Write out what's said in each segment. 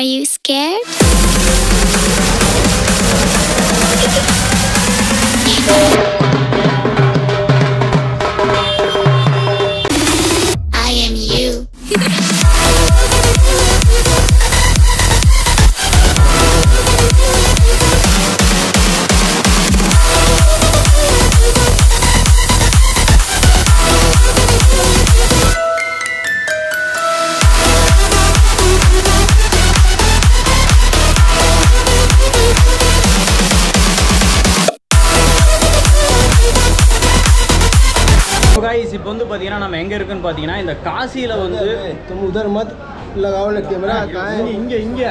Are you scared? I am you. Guys இப்போ வந்து பாத்தீங்கன்னா நாம எங்க இருக்குன்னு பாத்தீங்கன்னா இந்த காசில வந்து तुम उधर मत लगाओ ले कैमरा இங்க இங்க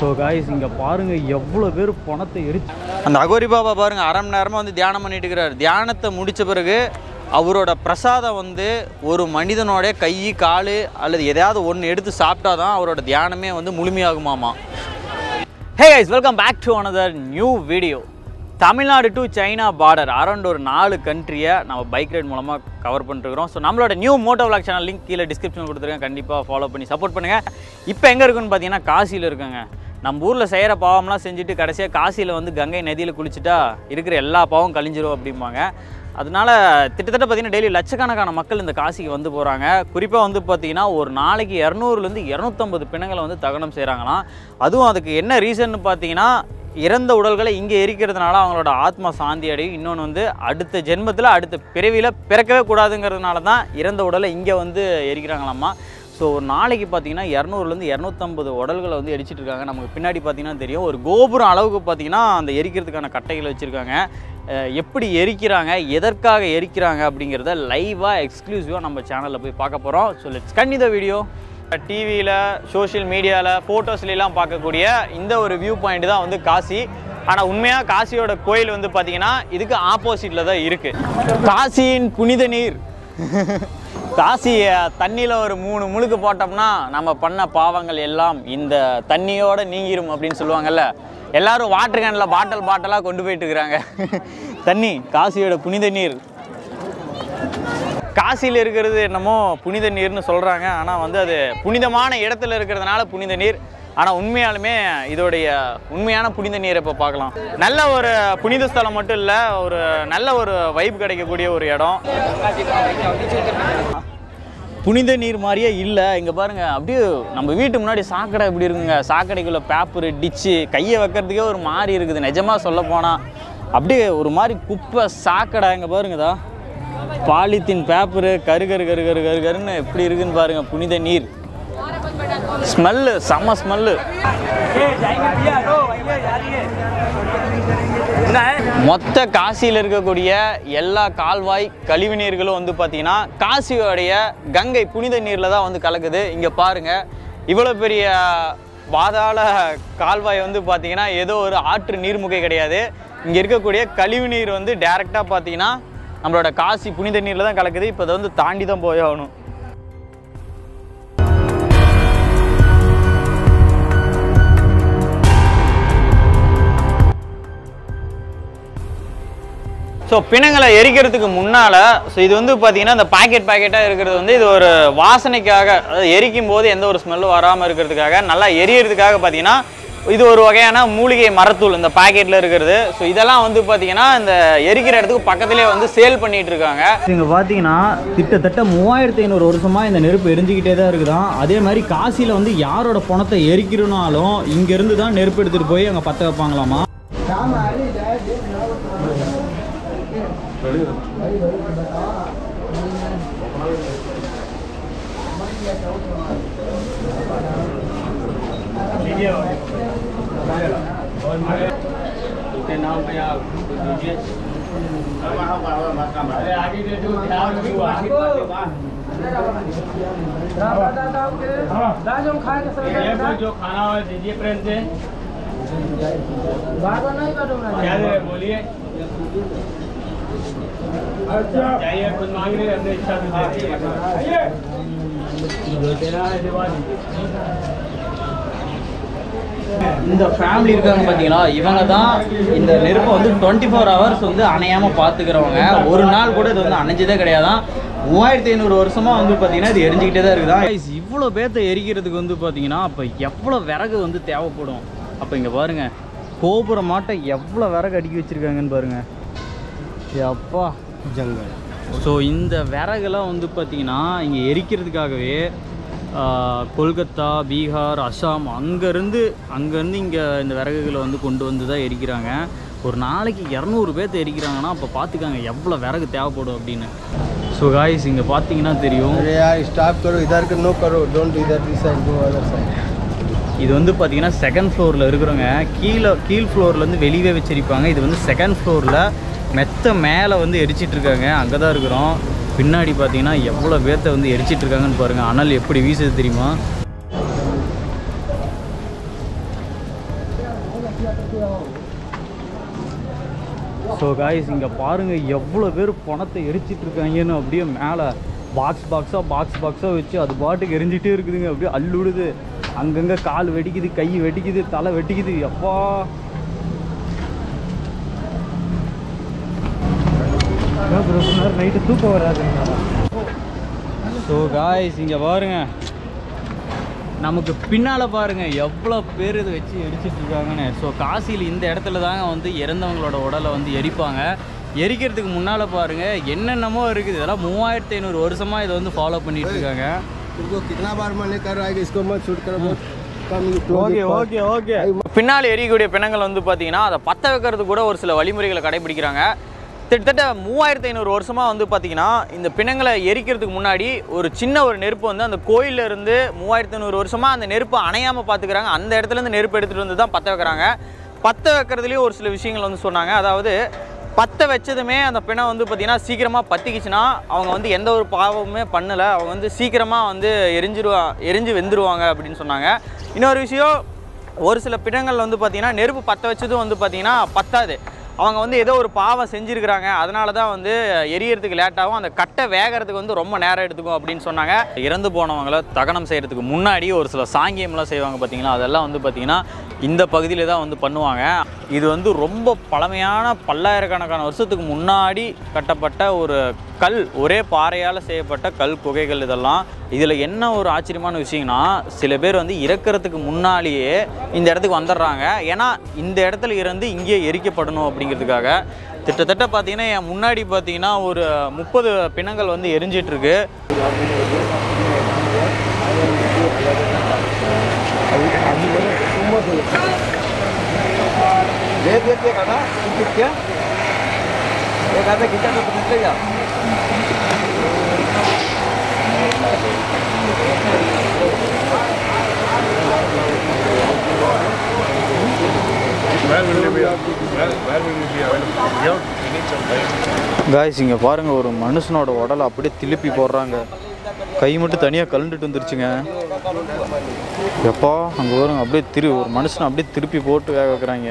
சோ गाइस இங்க பாருங்க எவ்வளவு பேர் பணத்தை எரிச்சு அந்த அகோரி பாபா பாருங்க அரை மணி நேரமா வந்து தியானம் பண்ணிட்டு இருக்காரு தியானத்தை முடிச்ச பிறகு அவரோட பிரசாதம் வந்து ஒரு மனிதனோட கை கால் அல்லது எதையாவது ஒன்னு எடுத்து சாப்பிட்டாதான் அவரோட தியானமே வந்து முழுமையாகுமாமா hey guys welcome back to another new video Tamil Nadu to China border around ஒரு 4 கண்ட்ரியை நம்ம பைக் ரைட் மூலமாக கவர் பண்ணிட்டுருக்கிறோம் ஸோ நம்மளோட new moto vlog channel link கீழே டிஸ்கிரிப்ஷன் கொடுத்துருக்கேன் கண்டிப்பாக ஃபாலோ பண்ணி சப்போர்ட் பண்ணுங்கள் இப்போ எங்கே இருக்குன்னு பார்த்தீங்கன்னா காசியில் இருக்குங்க நம்ம ஊரில் செய்கிற பாவம்லாம் செஞ்சுட்டு கடைசியாக காசியில் வந்து கங்கை நதியில் குளிச்சுட்டா இருக்கிற எல்லா பாவம் கழிஞ்சிரும் அப்படிம்பாங்க அதனால கிட்டத்தட்ட பார்த்தீங்கன்னா டெய்லி லட்சக்கணக்கான மக்கள் இந்த காசிக்கு வந்து போகிறாங்க குறிப்பாக வந்து பார்த்திங்கன்னா ஒரு நாளைக்கு 200-250 பிணங்களை வந்து தகனம் செய்கிறாங்களாம் அதுவும் அதுக்கு என்ன ரீசன்னு பார்த்தீங்கன்னா இறந்த உடல்களை இங்கே எரிக்கிறதுனால அவங்களோட ஆத்மா சாந்தி அடையும் இன்னொன்று வந்து அடுத்த ஜென்மத்தில் அடுத்த பிறவியில் பிறக்கவே கூடாதுங்கிறதுனால தான் இறந்த உடலை இங்கே வந்து எரிக்கிறாங்களாம்மா ஸோ ஒரு நாளைக்கு பார்த்தீங்கன்னா 200-250 உடல்களை வந்து எரிச்சிட்டு இருக்காங்க நமக்கு பின்னாடி பார்த்தீங்கன்னா தெரியும் ஒரு கோபுரம் அளவுக்கு பார்த்தீங்கன்னா அந்த எரிக்கிறதுக்கான கட்டைகளை வச்சுருக்காங்க எப்படி எரிக்கிறாங்க எதற்காக எரிக்கிறாங்க அப்படிங்கிறத லைவாக எக்ஸ்க்ளூசிவாக நம்ம சேனலில் போய் பார்க்க போகிறோம் so let's continue the video டிவியில் சோஷியல் மீடியாவில் ஃபோட்டோஸ்லாம் பார்க்கக்கூடிய இந்த ஒரு வியூ பாயிண்ட் தான் வந்து காசி ஆனால் உண்மையாக காசியோட கோயில் வந்து பார்த்திங்கன்னா இதுக்கு ஆப்போசிட்டில் தான் இருக்குது காசியின் புனித நீர் காசியை தண்ணியில் ஒரு 3 முழுக்கு போட்டோம்னா நம்ம பண்ண பாவங்கள் எல்லாம் இந்த தண்ணியோடு நீங்கிரும் அப்படின்னு சொல்லுவாங்கள்ல எல்லோரும் வாட்டர் கேனில் பாட்டிலாக கொண்டு போயிட்டுருக்குறாங்க தண்ணி காசியோட புனித நீர் காசியில் இருக்கிறது என்னமோ புனித நீர்னு சொல்கிறாங்க ஆனால் வந்து அது புனிதமான இடத்துல இருக்கிறதுனால புனித நீர் ஆனால் உண்மையாலுமே இதோடைய உண்மையான புனித நீரை இப்போ பார்க்கலாம் நல்ல ஒரு புனித ஸ்தலம் மட்டும் இல்லை ஒரு நல்ல ஒரு வைப் கிடைக்கக்கூடிய ஒரு இடம் புனித நீர் மாதிரியே இல்லை இங்கே பாருங்கள் அப்படியே நம்ம வீட்டு முன்னாடி சாக்கடை இப்படி இருக்குங்க சாக்கடைக்குள்ளே பேப்பரு டிச்சு கையை வைக்கிறதுக்கே ஒரு மாதிரி இருக்குது நிஜமாக சொல்ல போனால் அப்படியே ஒரு மாதிரி குப்பை சாக்கடை இங்கே பாருங்கதா பாலித்தீன் பேப்பரு கருன்னு எப்படி இருக்குன்னு பாருங்க புனித நீர் ஸ்மெல்லு செம்ம ஸ்மெல்லு மொத்த காசியில் இருக்கக்கூடிய எல்லா கால்வாய் கழிவு நீர்களும் வந்து பார்த்தீங்கன்னா காசியோடைய கங்கை புனித நீரில் தான் வந்து கலக்குது இங்கே பாருங்க இவ்வளோ பெரிய பாதாள கால்வாய் வந்து பார்த்தீங்கன்னா ஏதோ ஒரு ஆற்று நீர்முகை கிடையாது இங்கே இருக்கக்கூடிய கழிவு நீர் வந்து டைரெக்டாக பார்த்தீங்கன்னா நம்மளோட காசி புனித நீரில் தான் கலக்குது இப்போ அதை வந்து தாண்டி தான் போயாகணும் ஸோ பிணங்களை எரிக்கிறதுக்கு முன்னால் ஸோ இது வந்து பார்த்திங்கன்னா இந்த பாக்கெட்டாக இருக்கிறது வந்து இது ஒரு வாசனைக்காக அதாவது எரிக்கும் போது எந்த ஒரு ஸ்மெல்லும் வராமல் இருக்கிறதுக்காக நல்லா எரியறதுக்காக பார்த்திங்கன்னா இது ஒரு வகையான மூலிகை மரத்தூள் இந்த பாக்கெட்டில் இருக்கிறது ஸோ இதெல்லாம் வந்து பார்த்தீங்கன்னா இந்த எரிக்கிற இடத்துக்கு பக்கத்துலேயே வந்து சேல் பண்ணிட்டு இருக்காங்க இங்கே பார்த்தீங்கன்னா கிட்டத்தட்ட 3500 வருஷமாக இந்த நெருப்பு எரிஞ்சிக்கிட்டே தான் இருக்குதான் அதே மாதிரி காசியில் வந்து யாரோட பணத்தை எரிக்கிறனாலும் இங்கேருந்து தான் நெருப்பு எடுத்துகிட்டு போய் அங்கே பற்ற வைப்பாங்களாமா இந்த ஃபேமிலி இருக்காங்க பார்த்தீங்களா இவங்க தான் இந்த நெருப்பை வந்து 24 hours வந்து அணையாமல் பார்த்துக்கிறவங்க ஒரு நாள் கூட இது வந்து அணைஞ்சதே கிடையாதான் வருஷமாக வந்து பார்த்தீங்கன்னா இது எரிஞ்சிக்கிட்டே தான் இருக்குது. இவ்வளோ பேர்த்த எரிக்கிறதுக்கு வந்து பார்த்தீங்கன்னா அப்போ எவ்வளோ விறகு வந்து தேவைப்படும். அப்போ இங்கே பாருங்கள், கோபுரம் மாட்டை எவ்வளோ விறகு அடுக்கி வச்சுருக்காங்கன்னு பாருங்கள். எப்பா ஜங்கல். ஸோ இந்த விறகுலாம் வந்து பார்த்திங்கன்னா இங்கே எரிக்கிறதுக்காகவே கொல்கத்தா, பீகார், அஸ்ஸாம் அங்கேருந்து இங்கே இந்த விறகுகளை வந்து கொண்டு வந்து தான் எரிக்கிறாங்க. ஒரு நாளைக்கு 200 பேர்த்து எரிக்கிறாங்கன்னா அப்போ பார்த்துக்காங்க எவ்வளோ விறகு தேவைப்படும் அப்படின்னு. ஸோ காய்ஸ் இங்கே பார்த்தீங்கன்னா தெரியும். இது வந்து பார்த்திங்கன்னா செகண்ட் ஃப்ளோரில் இருக்கிறவங்க கீழ் ஃப்ளோர்லேருந்து வெளியே வச்சிருப்பாங்க. இது வந்து செகண்ட் ஃப்ளோரில் மெத்த மேலே வந்து எரிச்சிட்ருக்காங்க. அங்கே தான் இருக்கிறோம். பின்னாடி பார்த்தீங்கன்னா எவ்வளோ பேர்த்தை வந்து எரிச்சிட்ருக்காங்கன்னு பாருங்கள். அனல் எப்படி வீசுது தெரியுமா? ஸோ காய்ஸ் இங்கே பாருங்கள் எவ்வளோ பேர் பணத்தை எரிச்சிட்ருக்காங்கன்னு. அப்படியே மேலே பாக்ஸாக வச்சு அது பாட்டுக்கு எரிஞ்சிட்டே இருக்குதுங்க. அப்படியே அள்ளுடுது. அங்கங்கே கால் வெடிக்குது, கை வெடிக்குது, தலை வெடிக்குது. எப்பா நைட்டு தூக்கம் வராதுங்க. ஸோ காய்ஸ் இங்கே பாருங்கள், நமக்கு பின்னால் பாருங்கள் எவ்வளோ பேர் இதை வச்சு எரிச்சிட்ருக்காங்கன்னு. ஸோ காசியில் இந்த இடத்துல தாங்க வந்து இறந்தவங்களோட உடலை வந்து எரிப்பாங்க. எரிக்கிறதுக்கு முன்னால் பாருங்கள் என்னென்னமோ இருக்குது. இதெல்லாம் 3500 வருஷமாக இதை வந்து ஃபாலோ பண்ணிகிட்டு இருக்காங்க. பின்னால் எரியக்கூடிய பிணங்கள் வந்து பார்த்தீங்கன்னா அதை பற்ற வைக்கிறதுக்கு கூட ஒரு சில வழிமுறைகளை கடைபிடிக்கிறாங்க. கிட்டத்தட்ட 3500 வருஷமாக வந்து பார்த்திங்கன்னா இந்த பிணங்களை எரிக்கிறதுக்கு முன்னாடி ஒரு சின்ன ஒரு நெருப்பு வந்து அந்த கோயிலிருந்து 3500 வருஷமாக அந்த நெருப்பை அணையாமல் பார்த்துக்கிறாங்க. அந்த இடத்துலேருந்து நெருப்பு எடுத்துகிட்டு வந்து தான் பற்ற வைக்கிறாங்க. பற்ற வைக்கிறதுலேயும் ஒரு சில விஷயங்கள் வந்து சொன்னாங்க. அதாவது பற்ற வச்சதுமே அந்த பிணம் வந்து பார்த்திங்கன்னா சீக்கிரமாக பற்றிக்கிச்சுன்னா அவங்க வந்து எந்த ஒரு பாவமுமே பண்ணலை, அவங்க வந்து சீக்கிரமாக வந்து எரிஞ்சு வெந்துருவாங்க அப்படின்னு சொன்னாங்க. இன்னொரு விஷயம், ஒரு சில பிணங்கள் வந்து பார்த்திங்கன்னா நெருப்பு பற்ற வச்சதும் வந்து பார்த்திங்கன்னா பத்தாது. அவங்க வந்து ஏதோ ஒரு பாவம் செஞ்சுருக்கிறாங்க, அதனால தான் வந்து எரியறதுக்கு லேட்டாகவும் அந்த கட்டை வேகிறதுக்கு வந்து ரொம்ப நேரம் எடுத்துக்கும் அப்படின்னு சொன்னாங்க. இறந்து போனவங்களை தகனம் செய்கிறதுக்கு முன்னாடி ஒரு சில சாங்கியம்லாம் செய்வாங்க பார்த்திங்கன்னா, அதெல்லாம் வந்து பார்த்திங்கன்னா இந்த பகுதியில் தான் வந்து பண்ணுவாங்க. இது வந்து ரொம்ப பழமையான 1000 வருஷத்துக்கு முன்னாடி கட்டப்பட்ட ஒரு கல், ஒரே பாறையால் செய்யப்பட்ட கல் குகைகள். இதெல்லாம் இதில் என்ன ஒரு ஆச்சரியமான விஷயம்னா, சில பேர் வந்து இறக்கிறதுக்கு முன்னாலேயே இந்த இடத்துக்கு வந்துடுறாங்க. ஏன்னா இந்த இடத்துல இருந்து இங்கேயே எரிக்கப்படணும் அப்படிங்கிறதுக்காக. கிட்டத்தட்ட பார்த்திங்கன்னா என் முன்னாடி பார்த்திங்கன்னா ஒரு 30 பிணங்கள் வந்து எரிஞ்சிட்ருக்கு. காய்ஸ் இங்கே பாருங்க, ஒரு மனுஷனோட உடலை அப்படியே திருப்பி போடுறாங்க. கை மட்டும் தனியாக கலண்டுட்டு வந்துருச்சுங்க. எப்பா அங்கே பாருங்க, அப்படியே ஒரு மனுஷனை அப்படியே திருப்பி போட்டு வேக வைக்கிறாங்க.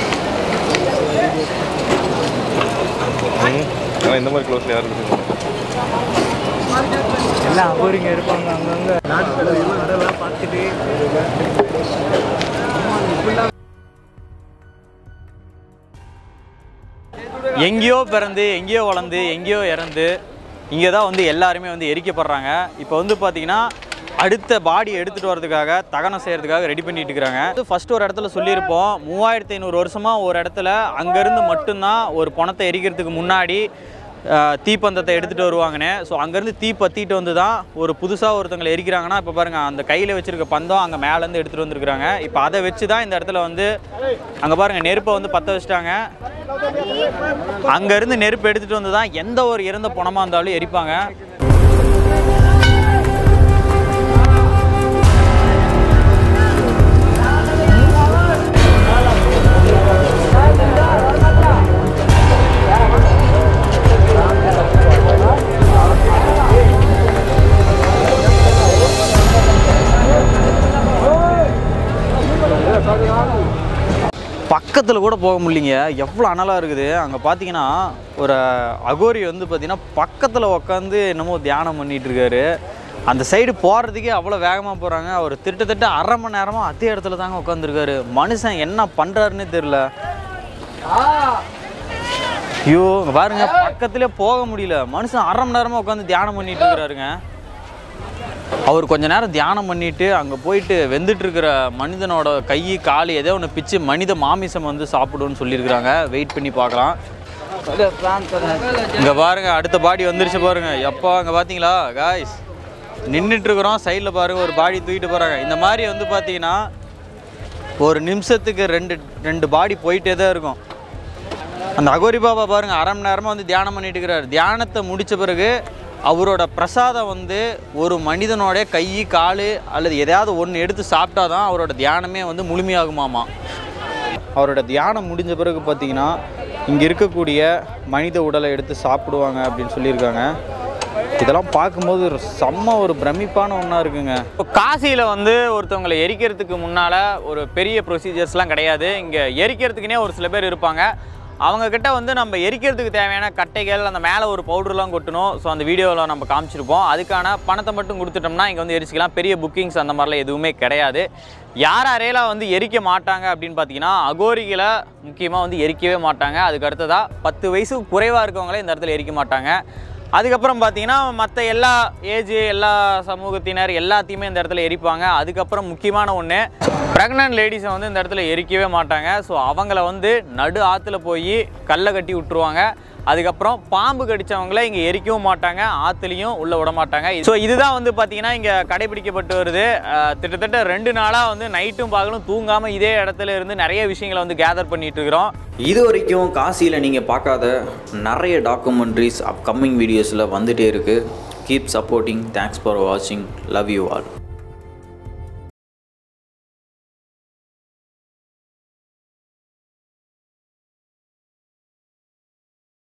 இந்த மாதிரி க்ளோஸ்ல யாரும் எல்லாம் போறீங்க இருப்பாங்க. அங்கங்க நாட்கள் பார்த்துட்டு எங்கேயோ பிறந்து எங்கேயோ வளர்ந்து எங்கேயோ இறந்து இங்கே தான் வந்து எல்லாருமே வந்து எரிக்கப்படுறாங்க. இப்போ வந்து பார்த்திங்கன்னா அடுத்த பாடி எடுத்துகிட்டு வரதுக்காக தகனம் செய்கிறதுக்காக ரெடி பண்ணிட்டு இருக்கிறாங்க. ஃபஸ்ட்டு ஒரு இடத்துல சொல்லியிருப்போம், 3500 வருஷமாக ஒரு இடத்துல அங்கேருந்து மட்டும்தான் ஒரு பணத்தை எரிக்கிறதுக்கு முன்னாடி தீப்பந்தத்தை எடுத்துகிட்டு வருவாங்கன்னு. ஸோ அங்கேருந்து தீ பற்றிட்டு வந்து தான் ஒரு புதுசாக ஒருத்தவங்களை எரிக்கிறாங்கன்னா, இப்போ பாருங்கள் அந்த கையில் வச்சுருக்க பந்தம் அங்கே மேலேருந்து எடுத்துகிட்டு வந்துருக்குறாங்க. இப்போ அதை வச்சு தான் இந்த இடத்துல வந்து அங்கே பாருங்கள் நெருப்பை வந்து பற்ற வச்சுட்டாங்க. அங்கேருந்து நெருப்பு எடுத்துகிட்டு வந்து தான் எந்த ஒரு இறந்த பணமாக இருந்தாலும் எரிப்பாங்க. பக்கத்தில் கூட போக முடியலைங்க. எவ்வளோ அனலாக இருக்குது. அங்கே பார்த்தீங்கன்னா ஒரு அகோரி வந்து பார்த்திங்கன்னா பக்கத்தில் உட்காந்து என்னமோ தியானம் பண்ணிகிட்ருக்காரு. அந்த சைடு போகிறதுக்கே அவ்வளோ வேகமாக போகிறாங்க. அவர் திட்டத்தட்ட அரை மணி நேரமாக அதே இடத்துல தாங்க உட்காந்துருக்காரு. மனுஷன் என்ன பண்ணுறாருன்னே தெரில. ஐயோ பாருங்க, பக்கத்துலேயே போக முடியல. மனுஷன் அரை மணி நேரமாக உட்காந்து தியானம் பண்ணிகிட்டு இருக்கிறாருங்க. அவர் கொஞ்ச நேரம் தியானம் பண்ணிட்டு அங்கே போயிட்டு வெந்துட்டு இருக்கிற மனிதனோட கை கால் ஏதோ ஒன்று பிச்சு மனித மாமிசம் வந்து சாப்பிடுன்னு சொல்லியிருக்கிறாங்க. வெயிட் பண்ணி பார்க்கலாம். இங்கே பாருங்க, அடுத்த பாடி வந்துருச்சு பாருங்க. எப்போ அங்கே பார்த்தீங்களா காய்ஸ், நின்றுட்டு இருக்கிறோம் சைடில் பாருங்க, ஒரு பாடி தூக்கிட்டு போகிறாங்க. இந்த மாதிரி வந்து பார்த்தீங்கன்னா ஒரு நிமிஷத்துக்கு ரெண்டு பாடி போயிட்டே தான் இருக்கும். அந்த அகோரி பாபா பாருங்க, அரை மணி நேரமாக வந்து தியானம் பண்ணிட்டு இருக்கிறார். தியானத்தை முடித்த பிறகு அவரோட பிரசாதம் வந்து ஒரு மனிதனோட கை கால் அல்லது எதையாவது ஒன்று எடுத்து சாப்பிட்டா தான் அவரோட தியானமே வந்து முழுமையாகுமாமா. அவரோட தியானம் முடிஞ்ச பிறகு பார்த்திங்கன்னா இங்கே இருக்கக்கூடிய மனித உடலை எடுத்து சாப்பிடுவாங்க அப்படின்னு சொல்லியிருக்காங்க. இதெல்லாம் பார்க்கும்போது ஒரு செம்ம ஒரு பிரமிப்பான ஒன்றா இருக்குங்க. இப்போ காசியில் வந்து ஒருத்தவங்களை எரிக்கிறதுக்கு முன்னால் ஒரு பெரிய ப்ரொசீஜர்ஸ்லாம் கிடையாது. இங்கே எரிக்கிறதுக்குனே ஒரு சில பேர் இருப்பாங்க. அவங்கக்கிட்ட வந்து நம்ம எரிக்கிறதுக்கு தேவையான கட்டைகள் அந்த மேலே ஒரு பவுடர்லாம் கொட்டணும். ஸோ அந்த வீடியோவில் நம்ம காமிச்சிருப்போம். அதுக்கான பணத்தை மட்டும் கொடுத்துட்டோம்னா இங்கே வந்து எரிச்சிக்கலாம். பெரிய புக்கிங்ஸ் அந்த மாதிரிலாம் எதுவுமே கிடையாது. யார் அறையெல்லாம் வந்து எரிக்க மாட்டாங்க அப்படின்னு பார்த்தீங்கன்னா அகோரிகளை முக்கியமாக வந்து எரிக்கவே மாட்டாங்க. அதுக்கு அடுத்ததாக 10 வயசுக்கு குறைவாக இருக்கவங்களே இந்த இடத்துல எரிக்க மாட்டாங்க. அதுக்கப்புறம் பார்த்தீங்கன்னா மற்ற எல்லா ஏஜ் எல்லா சமூகத்தினர் எல்லாத்தையுமே இந்த இடத்துல எரிப்பாங்க. அதுக்கப்புறம் முக்கியமான ஒன்று, ப்ரெக்னென்ட் லேடிஸை வந்து இந்த இடத்துல எரிக்கவே மாட்டாங்க. ஸோ அவங்கள வந்து நடு ஆற்றுல போய் கல்லை கட்டி விட்டுருவாங்க. அதுக்கப்புறம் பாம்பு கடித்தவங்கள இங்கே எரிக்கவும் மாட்டாங்க, ஆற்றுலையும் உள்ளே விட மாட்டாங்க. ஸோ இதுதான் வந்து பார்த்திங்கன்னா இங்கே கடைபிடிக்கப்பட்டு வருது. கிட்டத்தட்ட 2 நாளாக வந்து நைட்டும் பகலும் தூங்காமல் இதே இடத்துல இருந்து நிறைய விஷயங்களை வந்து கேதர் பண்ணிகிட்ருக்குறோம். இது வரைக்கும் காசியில் நீங்கள் பார்க்காத நிறைய டாக்குமெண்ட்ரிஸ் அப்கமிங் வீடியோஸில் வந்துகிட்டே இருக்குது. Keep supporting. தேங்க்ஸ் ஃபார் வாட்சிங். Love you all.